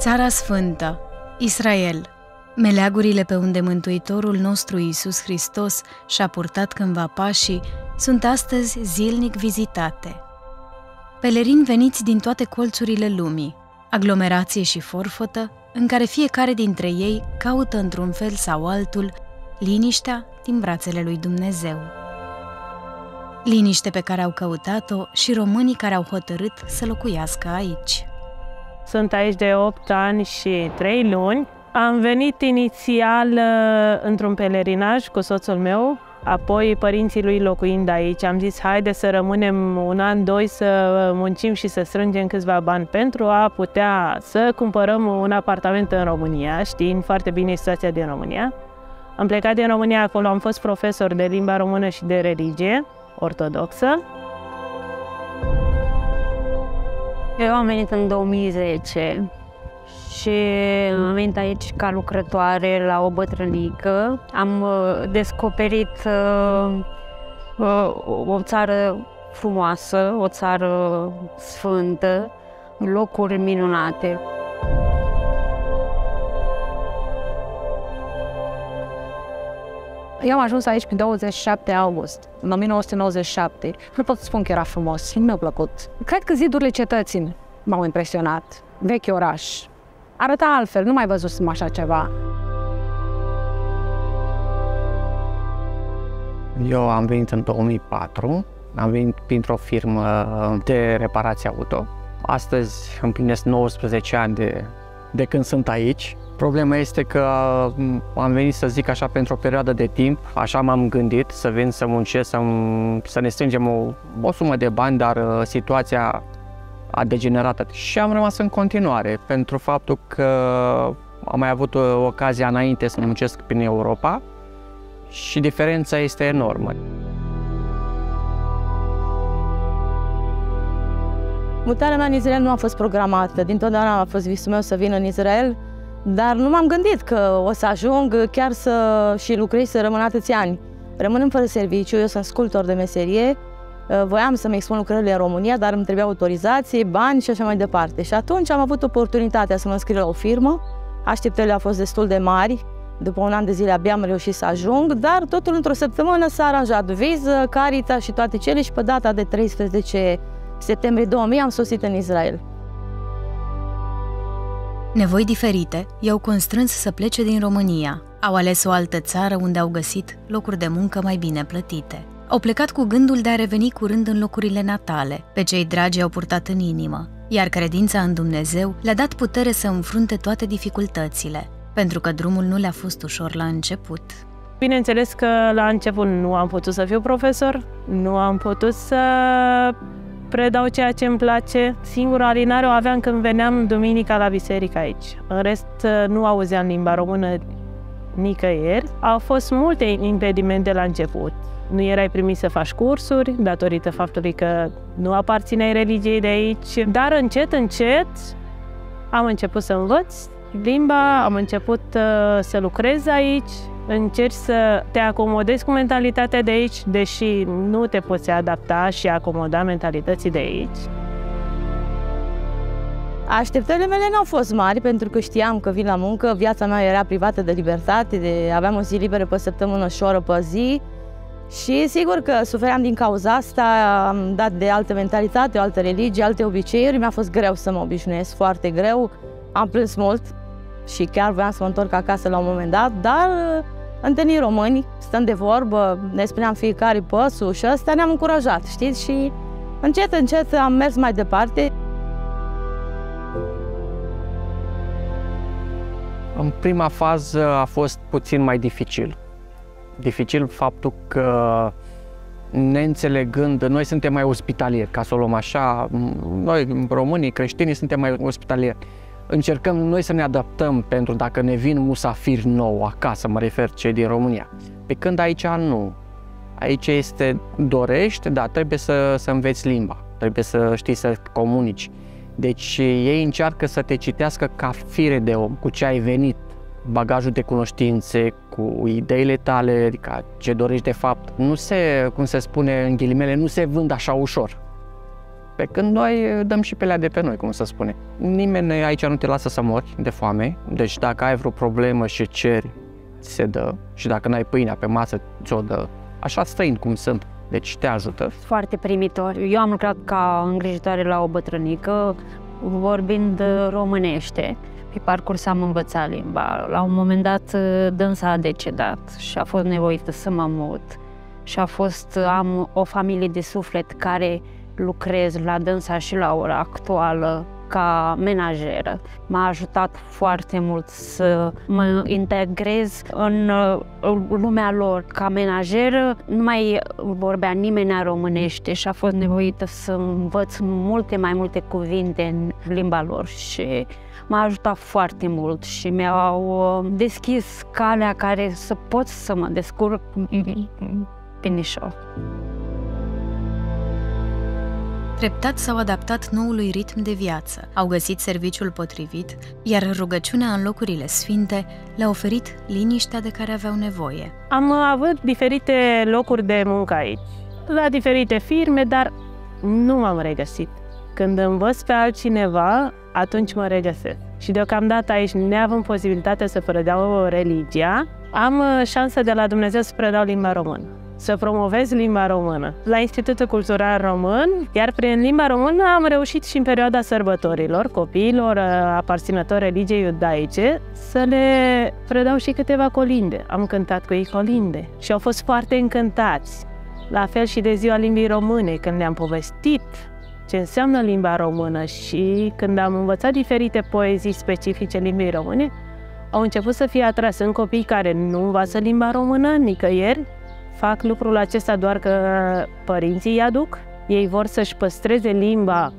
Țara Sfântă, Israel, meleagurile pe unde Mântuitorul nostru Iisus Hristos și-a purtat cândva pașii, sunt astăzi zilnic vizitate. Pelerini veniți din toate colțurile lumii, aglomerație și forfătă, în care fiecare dintre ei caută într-un fel sau altul liniștea din brațele lui Dumnezeu. Liniște pe care au căutat-o și românii care au hotărât să locuiască aici. Sunt aici de 8 ani și 3 luni. Am venit inițial într-un pelerinaj cu soțul meu, apoi părinții lui locuind aici. Am zis, haide să rămânem un an, doi, să muncim și să strângem câțiva bani pentru a putea să cumpărăm un apartament în România, știind foarte bine situația din România. Am plecat din România, acolo am fost profesor de limba română și de religie ortodoxă. Eu am venit în 2010 și am venit aici ca lucrătoare la o bătrânică. Am descoperit o țară frumoasă, o țară sfântă, locuri minunate. Eu am ajuns aici pe 27 august, în 1997. Nu pot să spun că era frumos, nu mi-a plăcut. Cred că zidurile cetății m-au impresionat. Vechi oraș. Arăta altfel, nu mai văzusem așa ceva. Eu am venit în 2004, am venit printr-o firmă de reparație auto. Astăzi împlinesc 19 ani de când sunt aici. Problema este că am venit, să zic așa, pentru o perioadă de timp, așa m-am gândit, să vin să muncesc, să ne strângem o sumă de bani, dar situația a degenerat și am rămas în continuare pentru faptul că am mai avut ocazia înainte să muncesc prin Europa și diferența este enormă. Mutarea mea în Israel nu a fost programată, dintotdeauna a fost visul meu să vin în Israel. Dar nu m-am gândit că o să ajung chiar și lucrez să rămân atâția ani. Rămânând fără serviciu, eu sunt sculptor de meserie, voiam să-mi expun lucrările în România, dar îmi trebuia autorizații, bani și așa mai departe. Și atunci am avut oportunitatea să mă înscriu la o firmă, așteptările au fost destul de mari, după un an de zile abia am reușit să ajung, dar totul într-o săptămână s-a aranjat, viză, carita și toate cele și pe data de 13 septembrie 2000 am sosit în Israel. Nevoi diferite i-au constrâns să plece din România. Au ales o altă țară unde au găsit locuri de muncă mai bine plătite. Au plecat cu gândul de a reveni curând în locurile natale, pe cei dragi au purtat în inimă, iar credința în Dumnezeu le-a dat putere să înfrunte toate dificultățile, pentru că drumul nu le-a fost ușor la început. Bineînțeles că la început nu am putut să fiu profesor, nu am putut să predau ceea ce îmi place. Singura alinare o aveam când veneam duminica la biserică aici. În rest, nu auzeam limba română nicăieri. Au fost multe impedimente la început. Nu erai primit să faci cursuri, datorită faptului că nu aparțineai religiei de aici. Dar încet, încet, am început să învăț limba, am început să lucrez aici. Încerci să te acomodezi cu mentalitatea de aici, deși nu te poți adapta și acomoda mentalității de aici. Așteptările mele n-au fost mari, pentru că știam că vin la muncă, viața mea era privată de libertate, aveam o zi liberă pe săptămână și o oră pe zi. Și sigur că sufeream din cauza asta, am dat de altă mentalitate, o altă religie, alte obiceiuri. Mi-a fost greu să mă obișnuiesc, foarte greu. Am plâns mult și chiar voiam să mă întorc acasă la un moment dat, dar întâlnim români, stăm de vorbă, ne spuneam fiecare păsul și ăsta ne-am încurajat, știți? Și încet, încet am mers mai departe. În prima fază a fost puțin mai dificil. Dificil faptul că, neînțelegând, noi suntem mai ospitalieri, ca să o luăm așa, noi românii, creștinii, suntem mai ospitalieri. Încercăm noi să ne adaptăm pentru dacă ne vin musafiri nou acasă, mă refer cei din România. Pe când aici nu. Aici este dorești, dar trebuie să înveți limba, trebuie să știi să comunici. Deci ei încearcă să te citească ca fire de om, cu ce ai venit, bagajul de cunoștințe, cu ideile tale, adică ce dorești de fapt. Nu se, cum se spune în ghilimele, nu se vând așa ușor. Pe când noi dăm și pelea de pe noi, cum se spune. Nimeni aici nu te lasă să mori de foame, deci dacă ai vreo problemă și ceri, ți se dă. Și dacă n-ai pâinea pe masă, ți-o dă. Așa străini cum sunt, deci te ajută. Foarte primitor. Eu am lucrat ca îngrijitoare la o bătrânică, vorbind românește. Pe parcurs am învățat limba. La un moment dat dânsa a decedat și a fost nevoită să mă mut. Și am o familie de suflet care lucrez la dânsa și la ora actuală ca menajeră. M-a ajutat foarte mult să mă integrez în lumea lor. Ca menajeră nu mai vorbea nimeni românește și a fost nevoită să învăț mai multe cuvinte în limba lor și m-a ajutat foarte mult și mi-au deschis calea care să pot să mă descurc pinișor. Treptat s-au adaptat noului ritm de viață, au găsit serviciul potrivit, iar rugăciunea în locurile sfinte le-a oferit liniștea de care aveau nevoie. Am avut diferite locuri de muncă aici, la diferite firme, dar nu m-am regăsit. Când învăț pe altcineva, atunci mă regăsesc. Și deocamdată aici, neavând posibilitatea să predau religia, am șansa de la Dumnezeu să predau limba română, să promovez limba română la Institutul Cultural Român, iar prin limba română am reușit și în perioada sărbătorilor copiilor aparținători religiei iudaice să le predau și câteva colinde. Am cântat cu ei colinde și au fost foarte încântați. La fel și de ziua limbii române, când le-am povestit ce înseamnă limba română și când am învățat diferite poezii specifice limbii române, au început să fie atrase în copii care nu învață limba română nicăieri. Fac lucrul acesta doar că părinții îi aduc. Ei vor să-și păstreze limba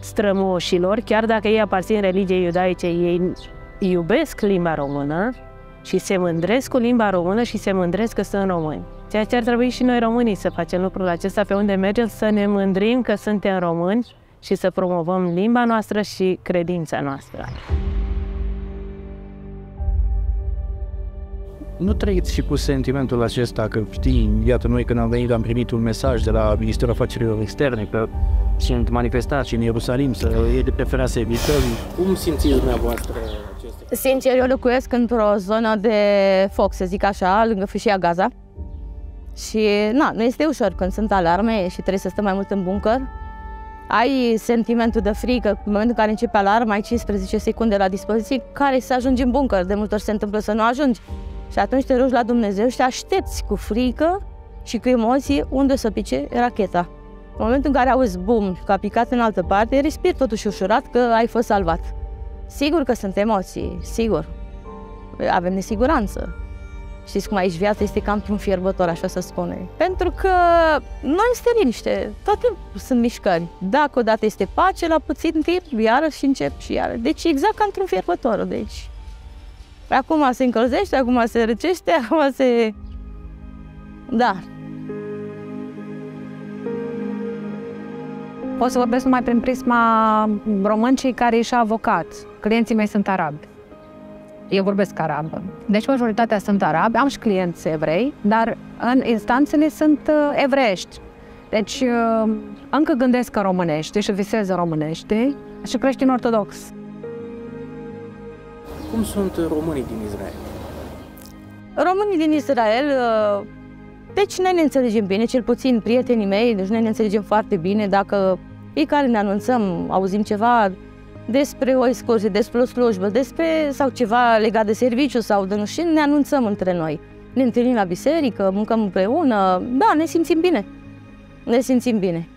strămoșilor, chiar dacă ei aparțin religiei iudaice, ei iubesc limba română și se mândresc cu limba română și se mândresc că sunt români. Ceea ce ar trebui și noi românii să facem lucrul acesta pe unde mergem, să ne mândrim că suntem români și să promovăm limba noastră și credința noastră. Nu trăiți și cu sentimentul acesta că, știi, iată, noi când am venit am primit un mesaj de la Ministerul Afacerilor Externe că sunt manifestați în Ierusalim, să e de preferat să evităm. Cum simțiți dumneavoastră acestea? Sincer, eu locuiesc într-o zonă de foc, să zic așa, lângă fâșia Gaza. Și, na, nu este ușor când sunt alarme și trebuie să stăm mai mult în bunker. Ai sentimentul de frică, în momentul în care începe alarma, ai 15 secunde la dispoziție, care să ajungi în bunker. De multe ori se întâmplă să nu ajungi. Și atunci te rogi la Dumnezeu și te aștepți cu frică și cu emoții unde să pice racheta. În momentul în care auzi bum, că a picat în altă parte, respiri totuși ușurat că ai fost salvat. Sigur că sunt emoții, sigur. Avem nesiguranță. Știți cum aici viața este cam un fierbător, așa se spune. Pentru că nu este liniște, toate sunt mișcări. Dacă odată este pace, la puțin timp, iarăși încep și iarăși. Deci exact ca într-un fierbător, deci. Acum se încălzește, acum se răcește, acum se... Da. Pot să vorbesc numai prin prisma româncii care e și avocat. Clienții mei sunt arabi. Eu vorbesc arabă. Deci majoritatea sunt arabi. Am și clienți evrei, dar în instanțele sunt evrești. Deci încă gândesc în românește și visez în românește și creștin ortodox. Cum sunt românii din Israel? Românii din Israel, deci noi ne înțelegem bine, cel puțin prietenii mei, deci noi ne înțelegem foarte bine. Dacă fiecare ne anunțăm, auzim ceva despre o excursie, despre o slujbă, despre sau ceva legat de serviciu sau de nu știu, ne anunțăm între noi. Ne întâlnim la biserică, mâncăm împreună, da, ne simțim bine. Ne simțim bine.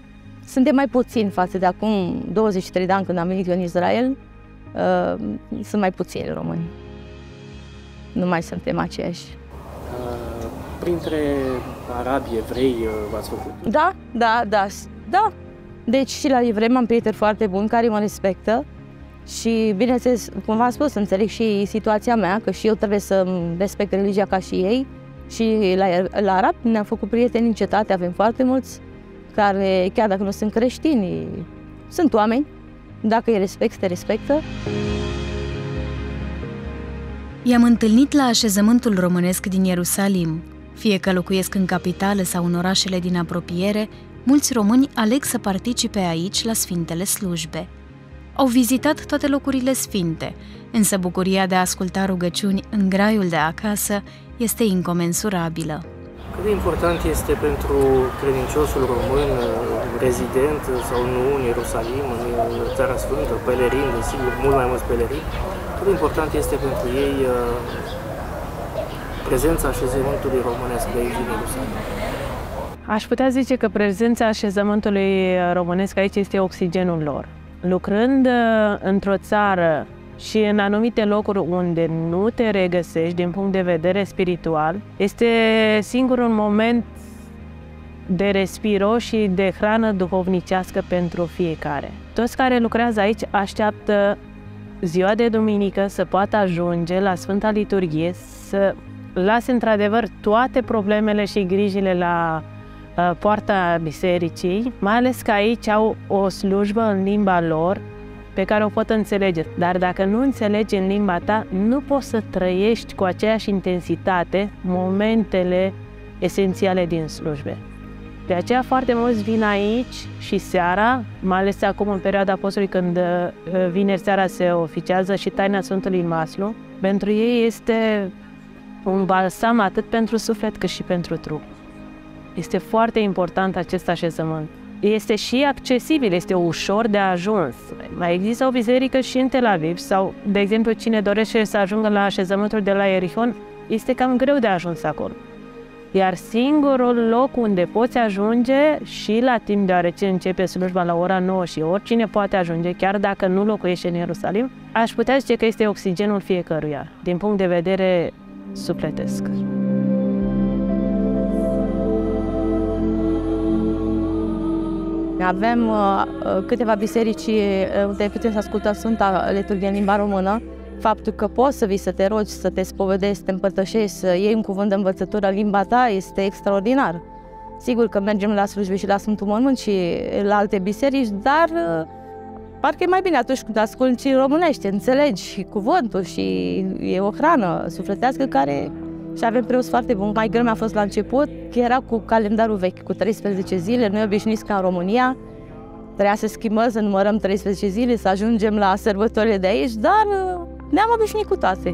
Suntem mai puțini față de acum 23 de ani când am venit eu în Israel. Sunt mai puțini români. Nu mai suntem aceiași. Printre arabi, evrei v-ați făcut? Da. Deci și la evrei am prieteni foarte buni care mă respectă și, bineînțeles, cum v-am spus, înțeleg și situația mea, că și eu trebuie să respect religia ca și ei. Și la arabi ne-am făcut prieteni în cetate, avem foarte mulți care, chiar dacă nu sunt creștini, sunt oameni. Dacă îi respecti, te respectă. I-am întâlnit la așezământul românesc din Ierusalim. Fie că locuiesc în capitală sau în orașele din apropiere, mulți români aleg să participe aici la sfintele slujbe. Au vizitat toate locurile sfinte, însă bucuria de a asculta rugăciuni în graiul de acasă este incomensurabilă. Cât de important este pentru credinciosul român, rezident sau nu în Ierusalim, în Țara Sfântă, pelerin, desigur, mult mai mulți pelerini, cât de important este pentru ei prezența așezământului românesc de aici în Ierusalim? Aș putea zice că prezența așezământului românesc aici este oxigenul lor. Lucrând într-o țară și în anumite locuri unde nu te regăsești din punct de vedere spiritual, este singurul moment de respiro și de hrană duhovnicească pentru fiecare. Toți care lucrează aici așteaptă ziua de duminică să poată ajunge la Sfânta Liturghie, să lase într-adevăr toate problemele și grijile la poarta bisericii, mai ales că aici au o slujbă în limba lor pe care o pot înțelege. Dar dacă nu înțelegi în limba ta, nu poți să trăiești cu aceeași intensitate momentele esențiale din slujbe. De aceea foarte mulți vin aici și seara, mai ales acum în perioada postului, când vineri seara se oficiază și Taina Sfântului Maslu. Pentru ei este un balsam atât pentru suflet cât și pentru trup. Este foarte important acest așezământ. Este și accesibil, este ușor de ajuns. Mai există o biserică și în Tel Aviv sau, de exemplu, cine dorește să ajungă la așezământul de la Erihon, este cam greu de ajuns acolo. Iar singurul loc unde poți ajunge și la timp, deoarece începe slujba la ora 9 și oricine poate ajunge, chiar dacă nu locuiește în Ierusalim, aș putea zice că este oxigenul fiecăruia, din punct de vedere sufletesc. Avem câteva biserici unde putem să ascultăm Sfânta Liturghie în limba română. Faptul că poți să vii, să te rogi, să te spovedești, să te împărtășești, să iei un cuvânt de învățătură în limba ta este extraordinar. Sigur că mergem la slujbe și la Sfântul Mormânt și la alte biserici, dar parcă e mai bine atunci când asculti și românește, înțelegi și cuvântul și e o hrană sufletească care... Și avem preoți foarte bun. Mai greu mi-a fost la început, că era cu calendarul vechi, cu 13 zile. Noi obișnuiți ca în România, trebuia să schimbăm, să numărăm 13 zile, să ajungem la sărbătorile de aici, dar ne-am obișnuit cu toate.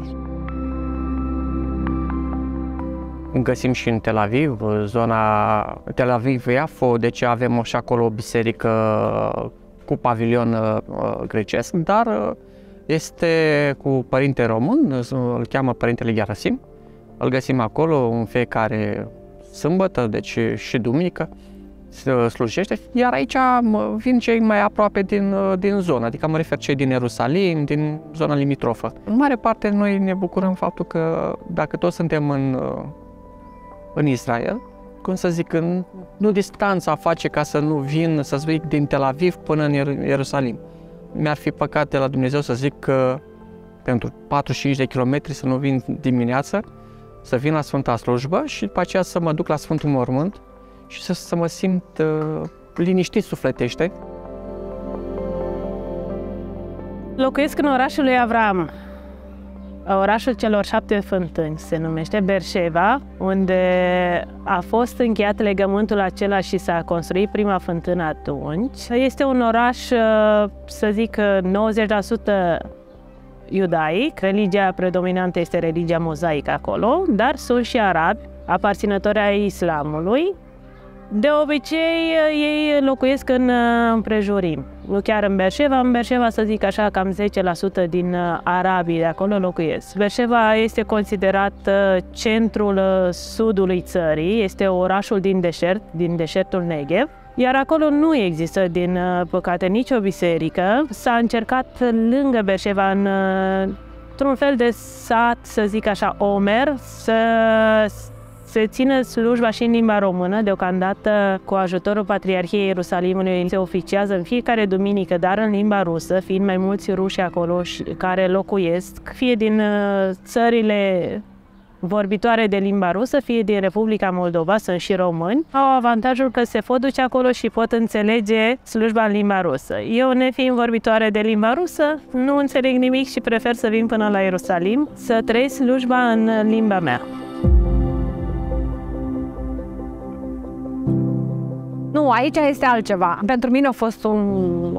Găsim și în Tel Aviv, zona Tel Aviv-Iafo, deci avem și acolo o biserică cu pavilion grecesc, dar este cu părinte român, îl cheamă Părintele Gherasim. Îl găsim acolo în fiecare sâmbătă, deci și duminică, slujește. Iar aici vin cei mai aproape din zonă, adică mă refer cei din Ierusalim, din zona limitrofă. În mare parte noi ne bucurăm faptul că dacă toți suntem în Israel, cum să zic, nu distanța face ca să nu vin, să zic, din Tel Aviv până în Ierusalim. Mi-ar fi păcat de la Dumnezeu să zic că pentru 45 de kilometri să nu vin dimineața, să vin la Sfânta Slujbă și după aceea să mă duc la Sfântul Mormânt și să mă simt liniștit sufletește. Locuiesc în orașul lui Avram, orașul celor 7 fântâni, se numește Beer Sheva, unde a fost încheiat legământul acela și s-a construit prima fântână atunci. Este un oraș, să zic, 90% iudaic, religia predominantă este religia mozaică acolo, dar sunt și arabi, aparținători ai islamului. De obicei, ei locuiesc în împrejurim, chiar în Beer Sheva. În Beer Sheva, să zic așa, cam 10% din arabii de acolo locuiesc. Beer Sheva este considerat centrul sudului țării, este orașul din deșert, din deșertul Negev. Iar acolo nu există, din păcate, nicio biserică. S-a încercat lângă Beer Sheva, într-un fel de sat, să zic așa, Omer, să se țină slujba și în limba română. Deocamdată, cu ajutorul Patriarhiei Ierusalimului, se oficiază în fiecare duminică, dar în limba rusă, fiind mai mulți ruși acolo care locuiesc, fie din țările vorbitoare de limba rusă, fie din Republica Moldova, sunt și români, au avantajul că se pot duce acolo și pot înțelege slujba în limba rusă. Eu, nefiind vorbitoare de limba rusă, nu înțeleg nimic și prefer să vin până la Ierusalim să trăiesc slujba în limba mea. Nu, aici este altceva. Pentru mine a fost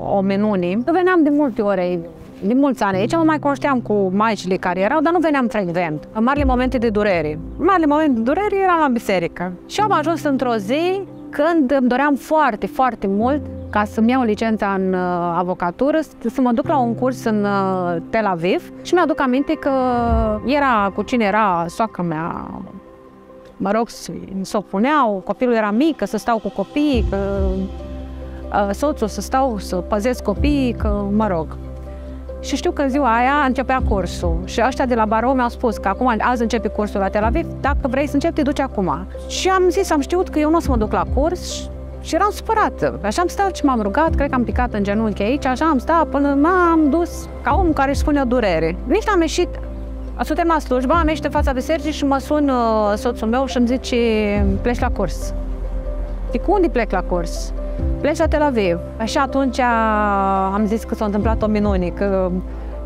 o minune. Nu veneam de multe ori, de mulți ani aici, mă mai cunoșteam cu maicile care erau, dar nu veneam frecvent. În marile momente de durere. În marile momente de durere eram la biserică. Și am ajuns într-o zi când îmi doream foarte, foarte mult ca să-mi iau licența în avocatură, să mă duc la un curs în Tel Aviv și mi-aduc aminte că era cu cine era soacra mea, mă rog, s-o puneau, copilul era mic, că să stau cu copiii, că soțul să stau să păzesc copiii, că mă rog. Și știu că în ziua aia începea cursul și ăștia de la barou mi-au spus că acum azi începe cursul la Tel Aviv, dacă vrei să începi, te duci acum. Și am zis, am știut că eu nu o să mă duc la curs și eram supărată. Așa am stat și m-am rugat, cred că am picat în genunchi aici, așa am stat până m-am dus ca om care își spune o durere. Nici n-am ieșit. Suntem la slujbă, am ieșit în fața bisericii și mă sună soțul meu și îmi zice, pleci la curs. Zic, unde plec la curs? Pleci la Tel Aviv. Și atunci am zis că s-a întâmplat o minune. Că...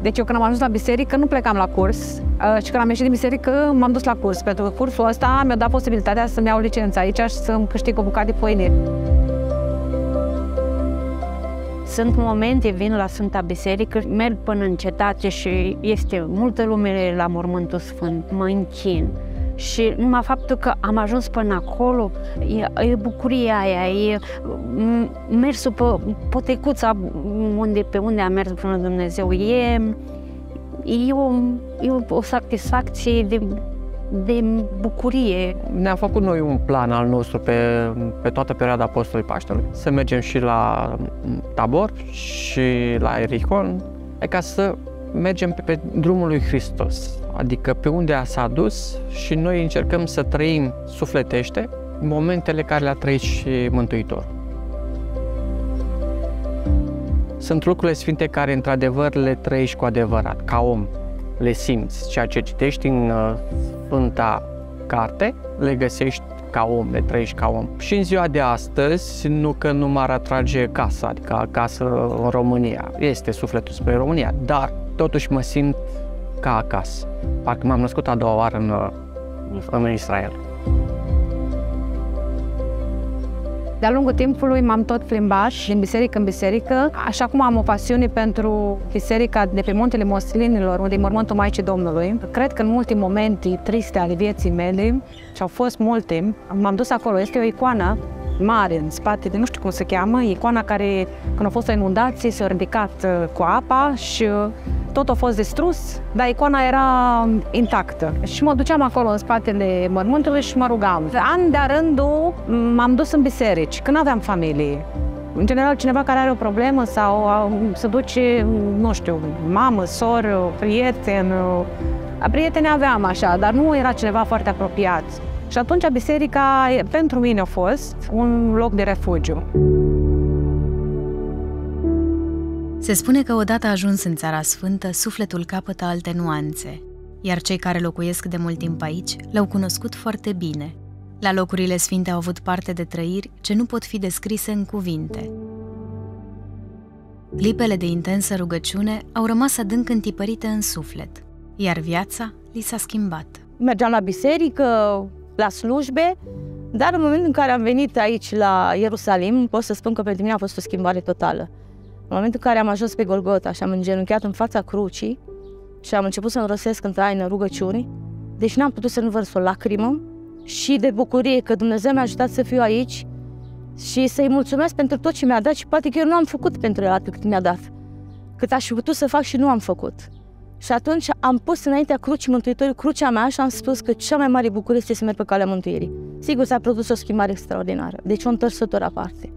Deci eu când am ajuns la biserică nu plecam la curs și când am ieșit din biserică m-am dus la curs, pentru că cursul ăsta mi-a dat posibilitatea să-mi iau licența aici și să-mi câștig o bucată de pâine. Sunt momente, vin la Sfânta Biserică, merg până în cetate și este multă lume la Mormântul Sfânt, mă închin. Și numai faptul că am ajuns până acolo, e bucuria aia, e mersul pe potecuța pe unde a mers până Dumnezeu, e o satisfacție de bucurie. Ne-am făcut noi un plan al nostru pe toată perioada postului Paștelui. Să mergem și la Tabor și la Erihon, ca să mergem pe drumul lui Hristos, adică pe unde s-a dus și noi încercăm să trăim sufletește momentele care le-a trăit și Mântuitorul. Sunt lucrurile sfinte care într-adevăr le trăiești cu adevărat, ca om, le simți. Ceea ce citești în Sfânta Carte, le găsești ca om, le trăiești ca om. Și în ziua de astăzi, nu că nu m-ar atrage casa, adică acasă în România, este sufletul spre România, dar totuși mă simt ca acasă. Parcă m-am născut a doua oară în Israel. De-a lungul timpului m-am tot plimbat din biserică în biserică, așa cum am o pasiune pentru biserica de pe Muntele Moșilinilor, unde e mormântul Maicii Domnului. Cred că în multe momente triste ale vieții mele, și au fost multe, m-am dus acolo. Este o icoană mare în spate, nu știu cum se cheamă, icoana care, când a fost o inundație, s-a ridicat cu apa și tot a fost distrus, dar icoana era intactă. Și mă duceam acolo în spatele mormântului și mă rugam. An de-a rândul m-am dus în biserici, când aveam familie. În general, cineva care are o problemă sau se duce, nu știu, mamă, soră, prieten. Prieteni aveam așa, dar nu era cineva foarte apropiat. Și atunci biserica, pentru mine, a fost un loc de refugiu. Se spune că odată ajuns în Țara Sfântă, sufletul capătă alte nuanțe, iar cei care locuiesc de mult timp aici l-au cunoscut foarte bine. La locurile sfinte au avut parte de trăiri ce nu pot fi descrise în cuvinte. Clipele de intensă rugăciune au rămas adânc întipărite în suflet, iar viața li s-a schimbat. Mergeam la biserică, la slujbe, dar în momentul în care am venit aici la Ierusalim, pot să spun că pentru mine a fost o schimbare totală. În momentul în care am ajuns pe Golgota și am îngenunchiat în fața crucii și am început să înrosesc în taină rugăciuni, deci n-am putut să nu vărs o lacrimă și de bucurie că Dumnezeu mi-a ajutat să fiu aici și să-i mulțumesc pentru tot ce mi-a dat și poate că eu nu am făcut pentru el atât cât mi-a dat, cât aș fi putut să fac și nu am făcut. Și atunci am pus înaintea crucii Mântuitorului crucea mea și am spus că cea mai mare bucurie este să merg pe calea mântuirii. Sigur, s-a produs o schimbare extraordinară, deci o întorsătură aparte.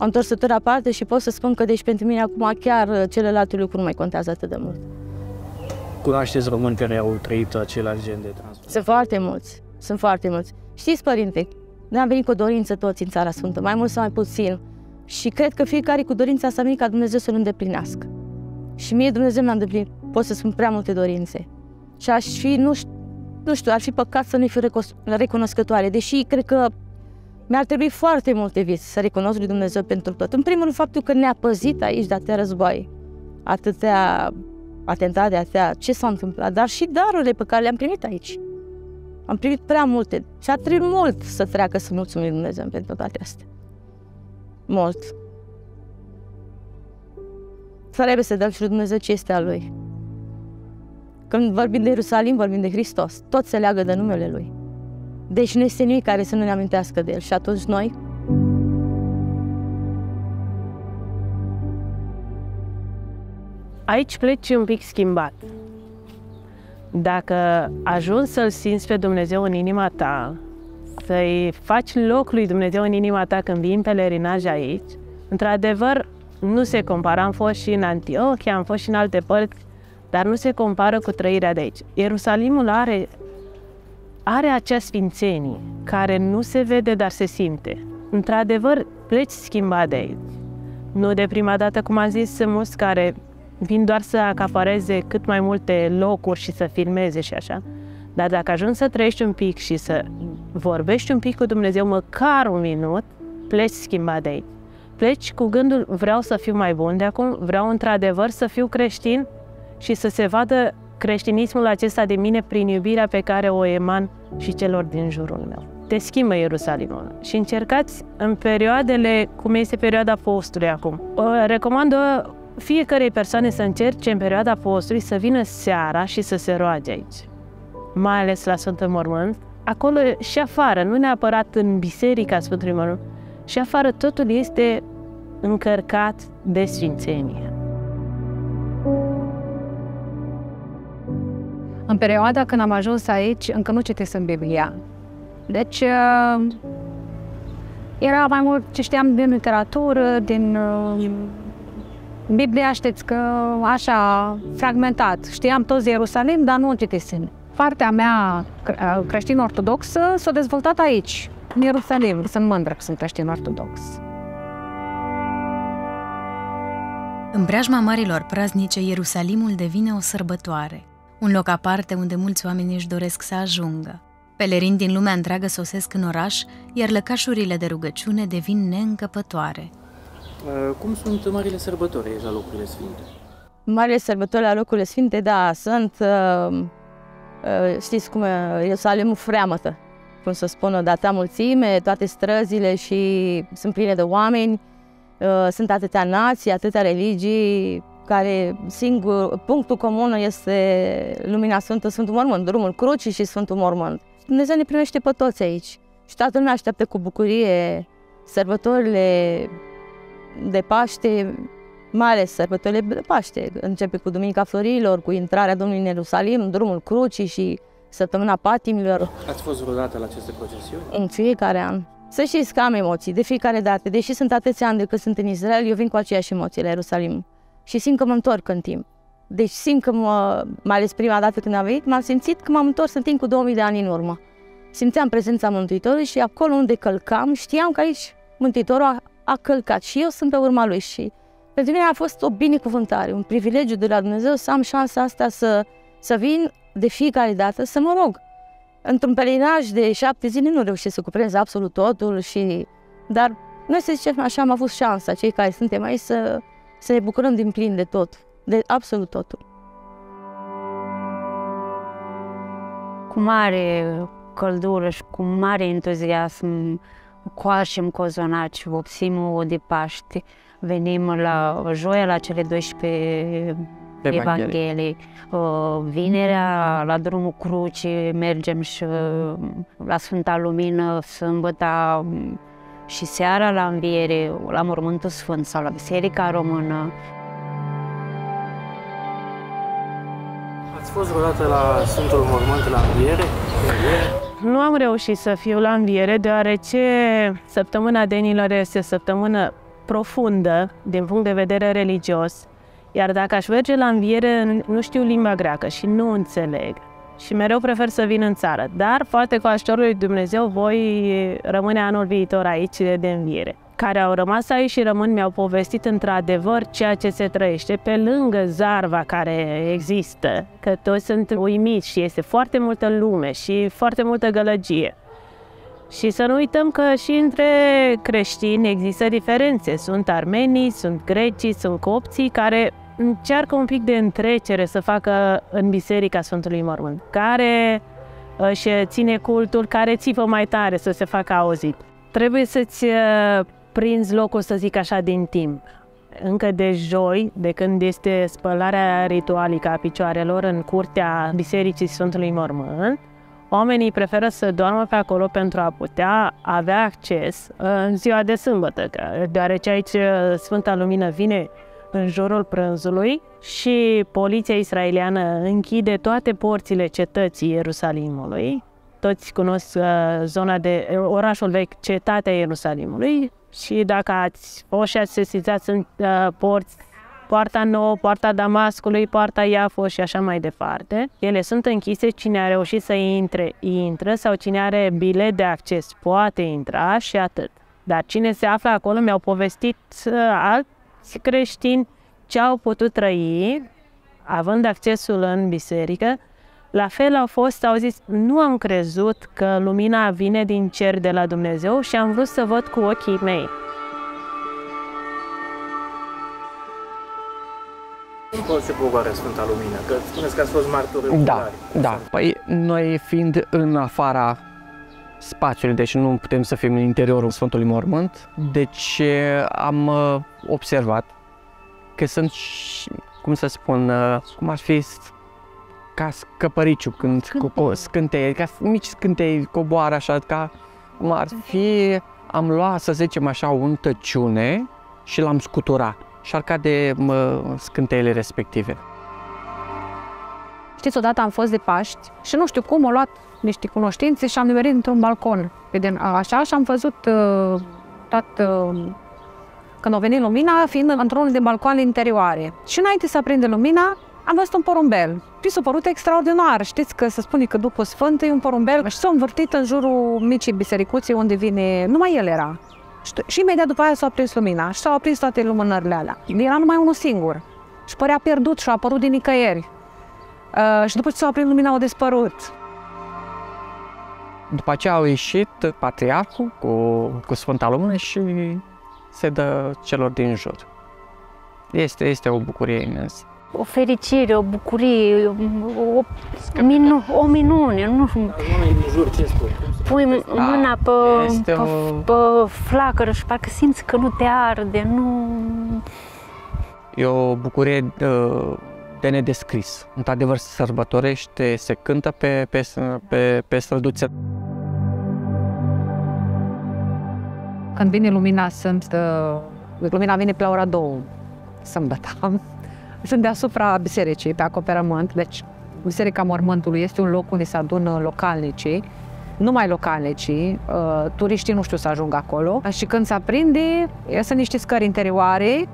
O întorsătură aparte și pot să spun că deci pentru mine acum chiar celelalte lucruri nu mai contează atât de mult. Cunoașteți români care au trăit același gen de transport? Sunt foarte mulți, sunt foarte mulți. Știți, părinte, noi am venit cu dorință toți în Țara Sfântă, mai mult sau mai puțin. Și cred că fiecare cu dorința asta mea ca Dumnezeu să-l îndeplinească. Și mie Dumnezeu mi-a îndeplinit, pot să spun, prea multe dorințe. Și aș fi, nu știu, ar fi păcat să nu-i fiu recunoscătoare, deși cred că mi-ar trebui foarte multe vieți să recunosc lui Dumnezeu pentru tot. În primul rând, faptul că ne-a păzit aici de atâtea războaie, atâtea atentate, atâtea ce s-a întâmplat, dar și darurile pe care le-am primit aici. Am primit prea multe și a trebuit mult să treacă să mulțumim Dumnezeu pentru toate astea. mult. Trebuie să dăm și lui Dumnezeu ce este a Lui. Când vorbim de Ierusalim, vorbim de Hristos. Tot se leagă de numele Lui. Deci nu este nimic care să nu ne amintească de El. Și atunci noi... Aici pleci un pic schimbat. Dacă ajungi să-L simți pe Dumnezeu în inima ta, să-i faci loc lui Dumnezeu în inima ta când vii în pelerinaj aici, într-adevăr, nu se compară. Am fost și în Antiochia, am fost și în alte părți, dar nu se compară cu trăirea de aici. Ierusalimul are acea sfințenie care nu se vede, dar se simte. Într-adevăr, pleci schimbat de aici. Nu de prima dată, cum am zis, sunt mulți care vin doar să acapareze cât mai multe locuri și să filmeze și așa. Dar dacă ajungi să trăiești un pic și să vorbești un pic cu Dumnezeu, măcar un minut, pleci schimbat de aici. Pleci cu gândul, vreau să fiu mai bun de acum, vreau într-adevăr să fiu creștin și să se vadă creștinismul acesta de mine prin iubirea pe care o eman și celor din jurul meu. Te schimbă Ierusalimul și încercați în perioadele, cum este perioada postului acum. Recomand fiecărei persoane să încerce în perioada postului să vină seara și să se roage aici, mai ales la Sfântul Mormânt, acolo și afară, nu neapărat în Biserica Sfântului Mormânt, și afară totul este încărcat de sfințenie. În perioada când am ajuns aici, încă nu citesc în Biblia. Deci, era mai mult ce știam din literatură, din... Biblia, știți că așa, fragmentat. Știam toți de Ierusalim, dar nu o citesem. Partea mea creștin-ortodoxă s-a dezvoltat aici, în Ierusalim. Sunt mândră că sunt creștin-ortodox. În preajma marilor praznice, Ierusalimul devine o sărbătoare. Un loc aparte unde mulți oameni își doresc să ajungă. Pelerini din lumea întreagă sosesc în oraș, iar lăcașurile de rugăciune devin neîncăpătoare. Cum sunt Marile Sărbători la locurile sfinte? Marile Sărbători la locurile sfinte, da, sunt, știți cum e, Ierusalimul freamătă, cum să spună, dar ta mulțime, toate străzile și sunt pline de oameni, sunt atâtea nații, atâtea religii, care singur, punctul comun este lumina Sfântă, Sfântul Mormânt, Drumul Crucii și Sfântul Mormânt. Dumnezeu ne primește pe toți aici și toată lumea așteaptă cu bucurie sărbătorile de Paște, mai ales sărbătorile de Paște. Începe cu Duminica Florilor, cu intrarea Domnului în Ierusalim, Drumul Crucii și Săptămâna Patimilor. Ați fost vreodată la aceste procesiuni? În fiecare an. Să știți că am emoții de fiecare dată. Deși sunt atâția ani de când sunt în Israel, eu vin cu aceiași emoții la Ierusalim. Și simt că mă întorc în timp. Deci simt că, mai ales prima dată când am venit, m-am simțit că m-am întors în timp cu 2000 de ani în urmă. Simțeam prezența Mântuitorului și acolo unde călcam, știam că aici Mântuitorul a călcat și eu sunt pe urma lui și pentru mine a fost o binecuvântare, un privilegiu de la Dumnezeu să am șansa asta să vin de fiecare dată să mă rog. Într-un pelerinaj de 7 zile nu reușesc să cuprins absolut totul și... Dar noi, să zicem așa, am avut șansa, cei care suntem aici, să ne bucurăm din plin de tot, de absolut totul. Cu mare căldură și cu mare entuziasm coașem cozonaci, vopsim-o de Paște, venim la joia la cele 12 Evanghelii, vinerea la Drumul Crucii, mergem și la Sfânta Lumină, sâmbăta și seara la Înviere, la Mormântul Sfânt sau la Biserica Română. Ați fost vreodată la Sfântul Mormânt, la Înviere? Nu am reușit să fiu la Înviere, deoarece săptămâna Denilor este o săptămână profundă din punct de vedere religios, iar dacă aș merge la Înviere, nu știu limba greacă și nu înțeleg. Și mereu prefer să vin în țară, dar poate cu ajutorul lui Dumnezeu voi rămâne anul viitor aici de Înviere. Care au rămas aici și rămân mi-au povestit într-adevăr ceea ce se trăiește pe lângă zarva care există, că toți sunt uimiți și este foarte multă lume și foarte multă gălăgie. Și să nu uităm că și între creștini există diferențe. Sunt armenii, sunt grecii, sunt copții care încearcă un pic de întrecere să facă în Biserica Sfântului Mormânt, care își ține cultul, care țipă mai tare să se facă auzit. Trebuie să-ți prins locul, să zic așa, din timp. Încă de joi, de când este spălarea ritualică a picioarelor în curtea Bisericii Sfântului Mormânt, oamenii preferă să doarmă pe acolo pentru a putea avea acces în ziua de sâmbătă, deoarece aici Sfânta Lumină vine în jurul prânzului și poliția israeliană închide toate porțile cetății Ierusalimului. Toți cunosc zona de orașul vechi, cetatea Ierusalimului, și dacă ați fost și ați sesizat, sunt porți, Poarta Nouă, Poarta Damascului, Poarta Iafo și așa mai departe. Ele sunt închise, cine a reușit să intre, intră, sau cine are bilet de acces poate intra și atât. Dar cine se află acolo, mi-au povestit alți creștini ce au putut trăi, având accesul în biserică. La fel au fost, au zis, nu am crezut că lumina vine din cer de la Dumnezeu și am vrut să văd cu ochii mei. Cum se povară Sfânta Lumină? Că spuneți că ați fost martori. Da, da. Păi noi fiind în afara spațiului, deci nu putem să fim în interiorul Sfântului Mormânt, deci am observat că sunt, cum să spun, cum ar fi ca scăpăriciu, când scânteie, ca mici scântei coboară așa, ca cum ar fi, am luat, să zicem așa, un tăciune și l-am scuturat și ar cade scânteile respective. Știți, odată am fost de Paști și nu știu cum, am luat niște cunoștințe și am nimerit într-un balcon. Așa și am văzut când a venit lumina, fiind într-unul din balcoanele interioare. Și înainte să aprinde lumina, am văzut un porumbel. Și s-a părut extraordinar. Știți că se spune că după Sfânt e un porumbel și s-a învârtit în jurul micii bisericuții unde vine, numai el era. Și imediat după aia s-a aprins lumina și s-au aprins toate lumânările alea. Era numai unul singur și părea pierdut și a apărut din nicăieri. Și după ce s-a aprins lumina, au dispărut. După aceea au ieșit patriarhul cu Sfânta Lumină și se dă celor din jur. Este o bucurie imensă. O fericire, o bucurie, o minune. Nu știu. Pui mâna pe flacără și parcă simți că nu te arde, nu... E o bucurie de nedescris. Într-adevăr, se sărbătorește, se cântă pe străduțe. Când vine lumina, lumina vine pe la ora 2, sâmbătă. Sunt deasupra bisericii, pe acoperământ, deci Biserica Mormântului este un loc unde se adună localnicii, numai localnicii, turiștii nu știu să ajungă acolo. Și când se aprinde, iasă niște scări interioare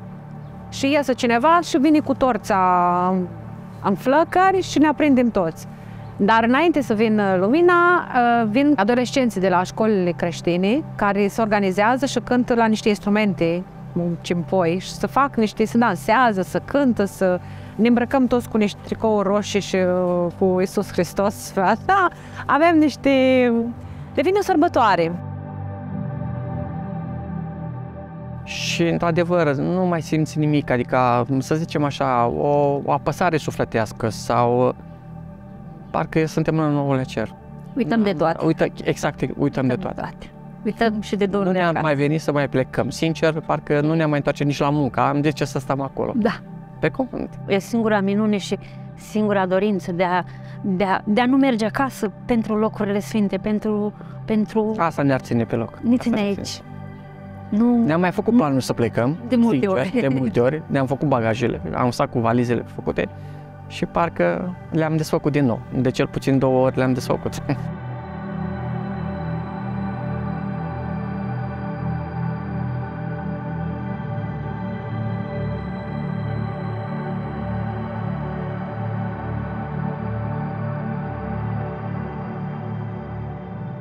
și iasă cineva și vine cu torța în flăcări și ne aprindem toți. Dar înainte să vină lumina, vin adolescenții de la școlile creștine care se organizează și cântă la niște instrumente cimpoi și să fac niște, să dansează, să cântă, să ne îmbrăcăm toți cu niște tricouri roșii și cu Iisus Hristos. Da, avem niște... devine o sărbătoare. Și, într-adevăr, nu mai simți nimic, adică, să zicem așa, o apăsare sufletească sau... Parcă suntem în noul cer. Uităm de toate. Uităm de toate. Uităm și de dorul. Nu ne-am mai venit să mai plecăm. Sincer, parcă nu ne-am mai întoarce nici la muncă. Am de ce să stăm acolo. Da. Pe cuvânt. E singura minune și singura dorință de a nu merge acasă pentru locurile sfinte, pentru... Asta ne-ar ține pe loc. Ne ține aici. Nu... Ne-am mai făcut planul să plecăm. De multe ori. Ne-am făcut bagajele. Am stat cu valizele făcute și parcă le-am desfăcut din nou. De cel puțin 2 ori le-am desfăcut.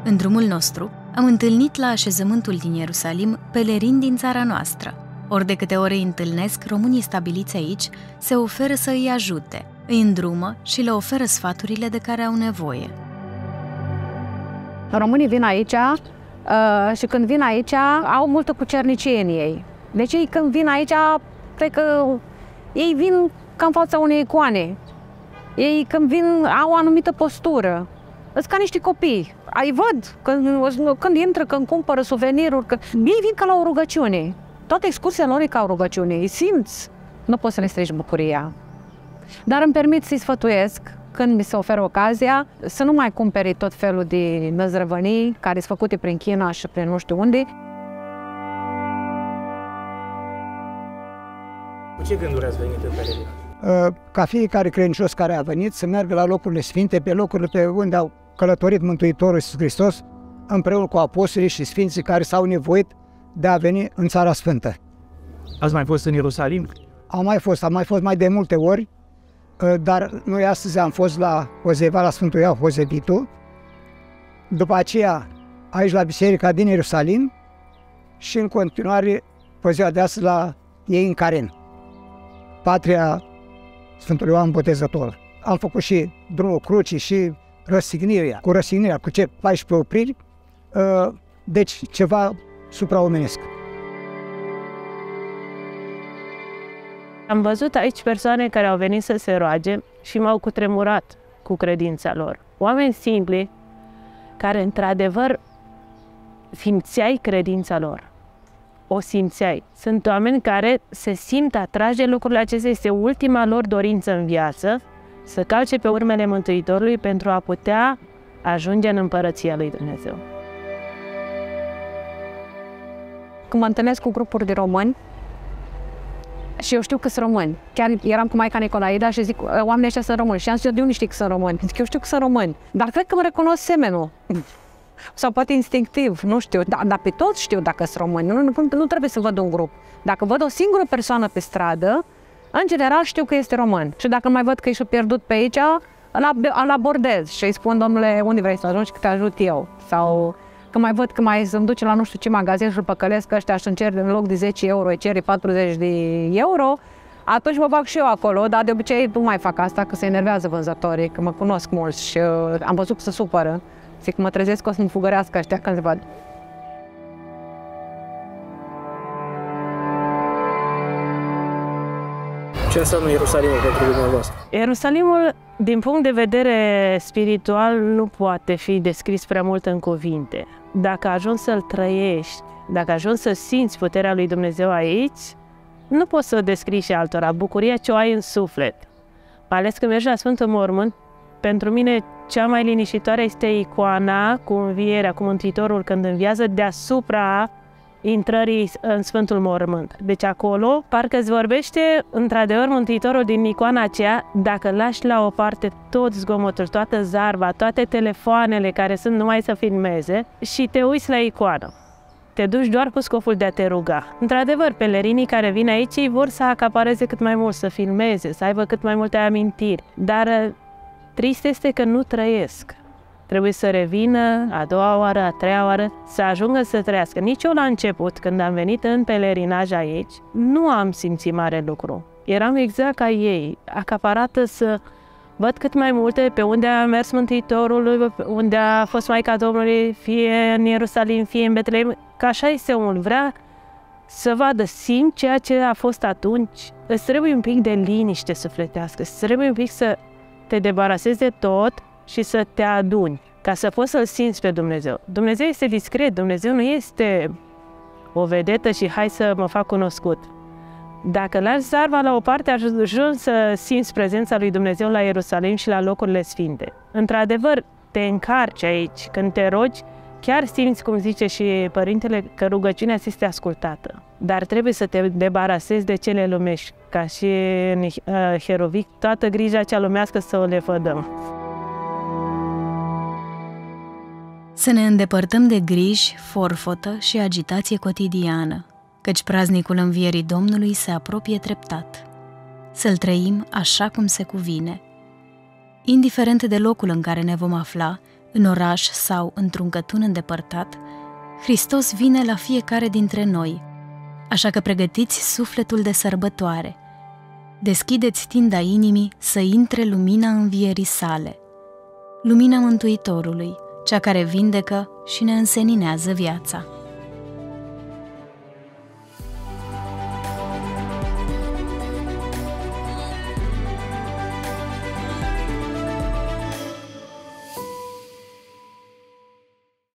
În drumul nostru, am întâlnit la așezământul din Ierusalim pelerini din țara noastră. Ori de câte ori îi întâlnesc, românii stabiliți aici se oferă să îi ajute, îi îndrumă și le oferă sfaturile de care au nevoie. Românii vin aici și când vin aici au multă cucernicie în ei. Deci ei când vin aici, cred că ei vin ca în fața unei icoane. Ei când vin au o anumită postură. Sunt ca niște copii. Ai văd, când intră, când cumpără suveniruri, că ei vin ca la o rugăciune. Toată excursia lor e ca o rugăciune, îi simți. Nu poți să ne strici bucuria. Dar îmi permit să-i sfătuiesc, când mi se oferă ocazia, să nu mai cumperi tot felul de măzrăvănii care sunt făcute prin China și prin nu știu unde. Cu ce gânduri ați venit în peregrinaj? Ca fiecare credincios care a venit să meargă la locurile sfinte, pe locurile pe unde au călătorit Mântuitorul Iisus Hristos, împreună cu apostolii și sfinții care s-au nevoit de a veni în Țara Sfântă. Ați mai fost în Ierusalim? Am mai fost mai de multe ori, dar noi astăzi am fost la Hozeva, la Sfântul Ioan Hozevitul, după aceea aici la biserica din Ierusalim și în continuare pe ziua de astăzi la ei în Caren, patria Sfântului Ioan Botezător. Am făcut și Drumul Crucii și Răstignirea, cu 14 opriri, deci ceva supraomenesc. Am văzut aici persoane care au venit să se roage și m-au cutremurat cu credința lor. Oameni simpli care, într-adevăr, simțeai credința lor. O simțeai. Sunt oameni care se simt atrași de lucrurile acestea. Este ultima lor dorință în viață, să calce pe urmele Mântuitorului pentru a putea ajunge în Împărăția lui Dumnezeu. Când mă întâlnesc cu grupuri de români, și eu știu că sunt români. Chiar eram cu maica Nicolaida și zic, oamenii ăștia sunt români. Și am zis, de unde știi că sunt români? Zic, eu știu că sunt români. Dar cred că mă recunosc semenul. Sau poate instinctiv, nu știu. Dar pe toți știu dacă sunt români. Nu trebuie să văd un grup. Dacă văd o singură persoană pe stradă, în general știu că este român. Și dacă mai văd că ești pierdut pe aici, îl abordez și îi spun, domnule, unde vrei să ajungi, că te ajut eu. Sau... că mai văd că mai îmi duce la nu știu ce magazin și îl păcălesc ăștia și încerc în loc de 10 euro, îi ceri 40 de euro, atunci mă bag și eu acolo, dar de obicei nu mai fac asta, că se enervează vânzătorii, că mă cunosc mulți și am văzut că se supără. Zic că mă trezesc că o să-mi fugărească ăștia când se vad. Ce înseamnă Ierusalimul pentru dumneavoastră? Ierusalimul, din punct de vedere spiritual, nu poate fi descris prea mult în cuvinte. Dacă ajungi să-l trăiești, dacă ajungi să simți puterea lui Dumnezeu aici, nu poți să o descrii și altora. Bucuria ce o ai în suflet. Mai ales când mergi la Sfântul Mormânt, pentru mine cea mai liniștitoare este icoana cu Învierea, cu Mântuitorul când înviază deasupra intrării în Sfântul Mormânt. Deci acolo parcă îți vorbește într-adevăr Mântuitorul din icoana aceea. Dacă lași la o parte tot zgomotul, toată zarva, toate telefoanele care sunt numai să filmeze și te uiți la icoană, te duci doar cu scopul de a te ruga. Într-adevăr, pelerinii care vin aici ei vor să acapareze cât mai mult, să filmeze, să aibă cât mai multe amintiri. Dar trist este că nu trăiesc. Trebuie să revină a doua oară, a treia oară, să ajungă să trăiască. Nici eu la început, când am venit în pelerinaj aici, nu am simțit mare lucru. Eram exact ca ei, acaparată să văd cât mai multe pe unde a mers Mântuitorul, unde a fost Maica Domnului, fie în Ierusalim, fie în Betlehem, că așa este omul, vrea să vadă, simt ceea ce a fost atunci. Îți trebuie un pic de liniște sufletească, îți trebuie un pic să te debarasezi de tot, și să te aduni, ca să poți să-L simți pe Dumnezeu. Dumnezeu este discret, Dumnezeu nu este o vedetă și hai să mă fac cunoscut. Dacă lași zarva la o parte, ajungi să simți prezența lui Dumnezeu la Ierusalim și la locurile sfinte. Într-adevăr, te încarci aici, când te rogi, chiar simți, cum zice și Părintele, că rugăciunea ți este ascultată. Dar trebuie să te debarasezi de cele lumești, ca și în Hierovic, toată grija cea lumească să o lefădăm. Să ne îndepărtăm de griji, forfotă și agitație cotidiană, căci praznicul Învierii Domnului se apropie treptat. Să-l trăim așa cum se cuvine. Indiferent de locul în care ne vom afla, în oraș sau într-un cătun îndepărtat, Hristos vine la fiecare dintre noi, așa că pregătiți sufletul de sărbătoare. Deschideți tinda inimii să intre lumina Învierii sale, lumina Mântuitorului, cea care vindecă și ne înseninează viața.